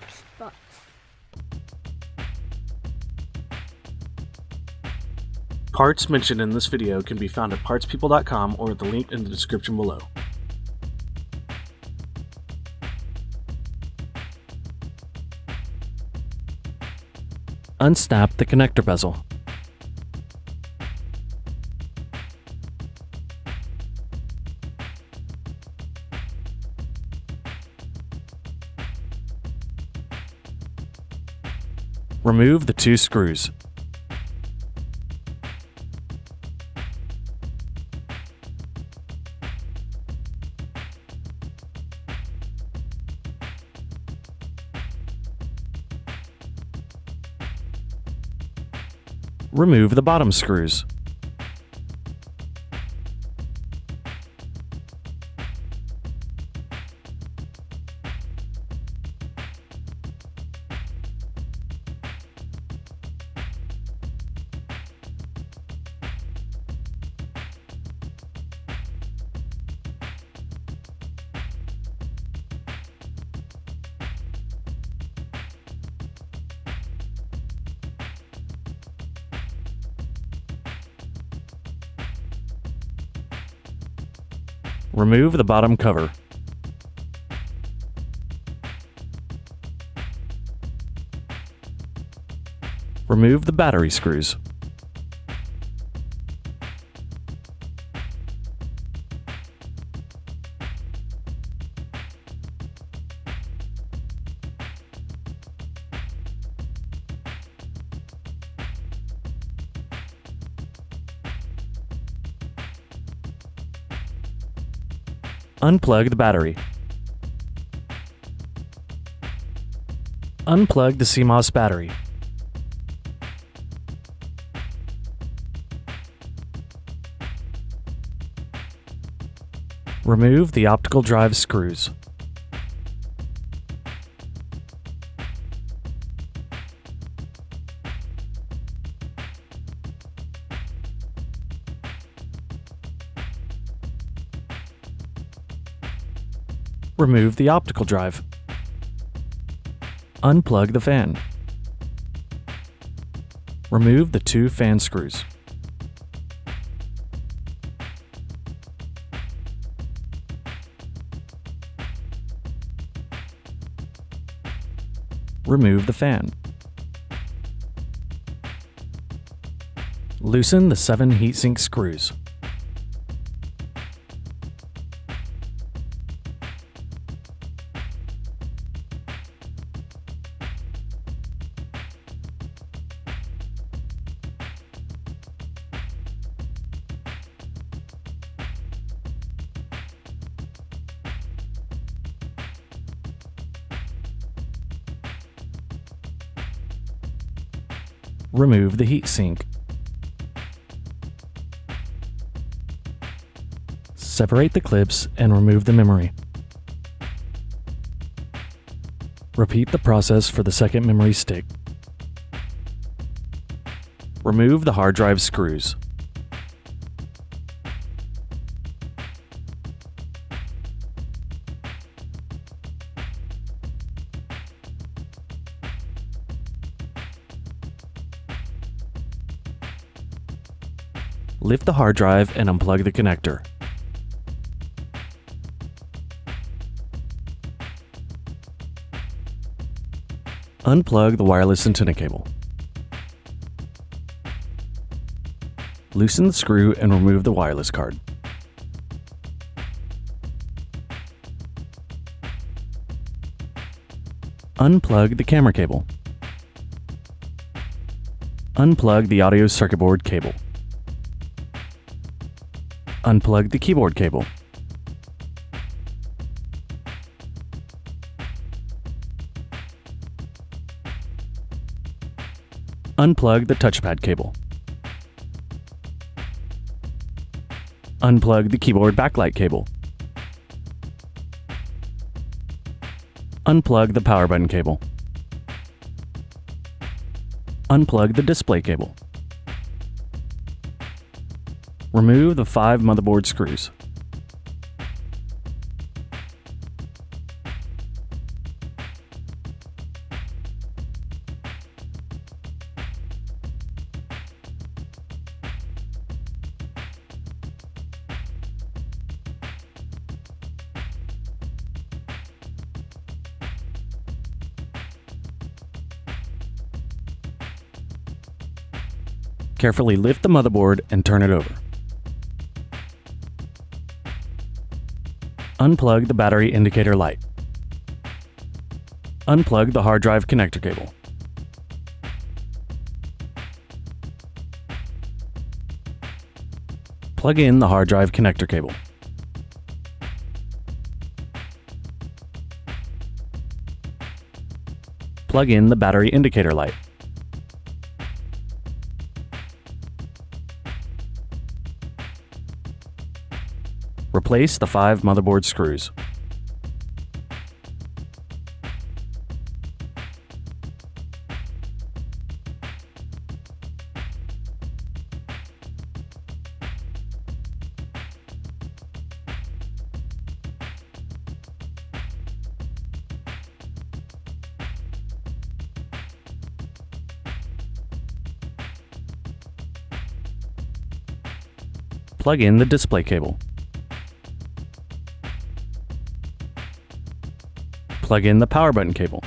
next box. Parts mentioned in this video can be found at PartsPeople.com or at the link in the description below. Unsnap the connector bezel. Remove the two screws. Remove the bottom screws. Remove the bottom cover. Remove the battery screws. Unplug the battery. Unplug the CMOS battery. Remove the optical drive screws. Remove the optical drive. Unplug the fan. Remove the two fan screws. Remove the fan. Loosen the 7 heatsink screws. Remove the heatsink. Separate the clips and remove the memory. Repeat the process for the second memory stick. Remove the hard drive screws. Lift the hard drive and unplug the connector. Unplug the wireless antenna cable. Loosen the screw and remove the wireless card. Unplug the camera cable. Unplug the audio circuit board cable. Unplug the keyboard cable. Unplug the touchpad cable. Unplug the keyboard backlight cable. Unplug the power button cable. Unplug the display cable. Remove the 5 motherboard screws. Carefully lift the motherboard and turn it over. Unplug the battery indicator light. Unplug the hard drive connector cable. Plug in the hard drive connector cable. Plug in the battery indicator light. Replace the 5 motherboard screws. Plug in the display cable. Plug in the power button cable.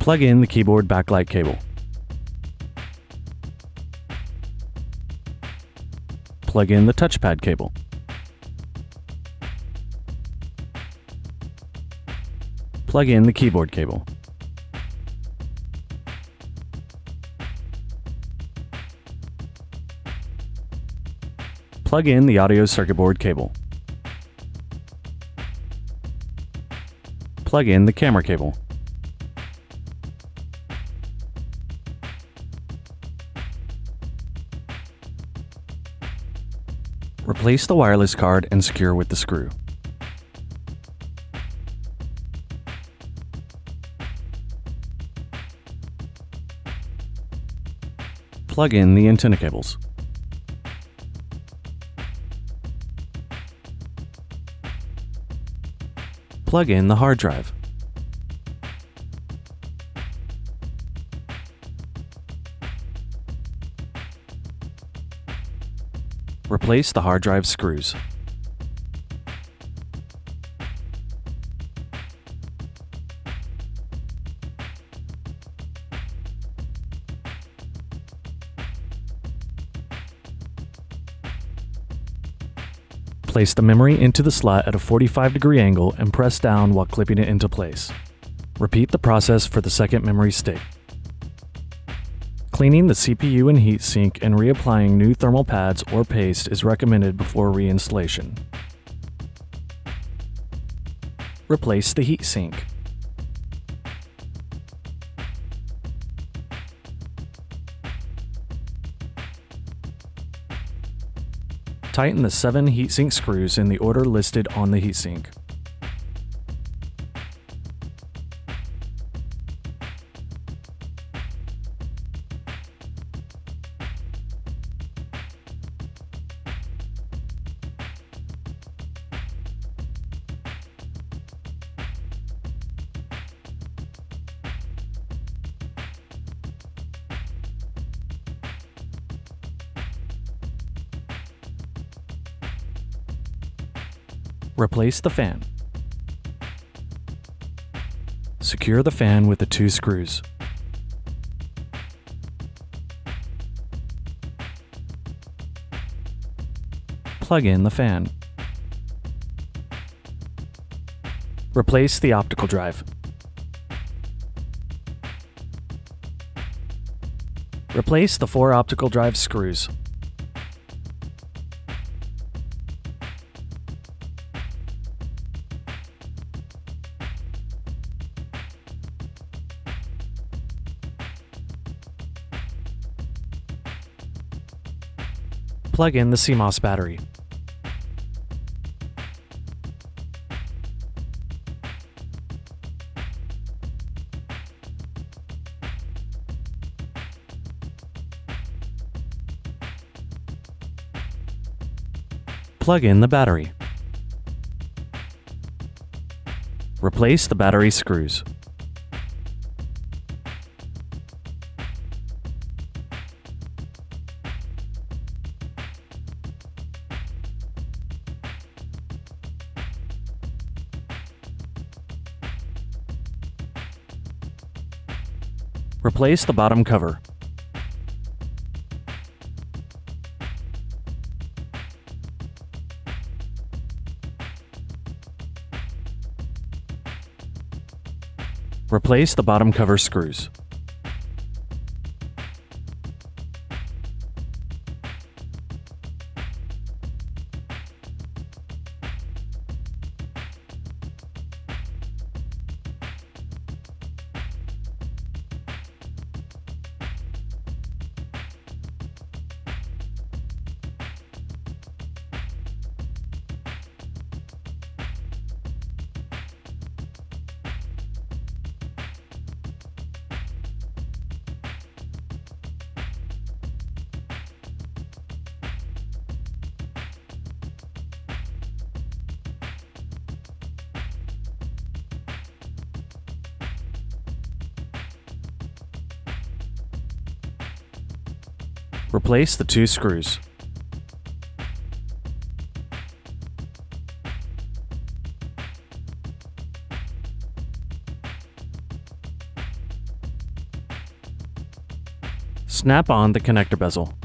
Plug in the keyboard backlight cable. Plug in the touchpad cable. Plug in the keyboard cable. Plug in the audio circuit board cable. Plug in the camera cable. Replace the wireless card and secure with the screw. Plug in the antenna cables. Plug in the hard drive. Replace the hard drive screws. Place the memory into the slot at a 45-degree angle and press down while clipping it into place. Repeat the process for the second memory stick. Cleaning the CPU and heatsink and reapplying new thermal pads or paste is recommended before reinstallation. Replace the heatsink. Tighten the 7 heatsink screws in the order listed on the heatsink. Replace the fan. Secure the fan with the 2 screws. Plug in the fan. Replace the optical drive. Replace the 4 optical drive screws. Plug in the CMOS battery. Plug in the battery. Replace the battery screws. Replace the bottom cover. Replace the bottom cover screws. Replace the two screws. Snap on the connector bezel.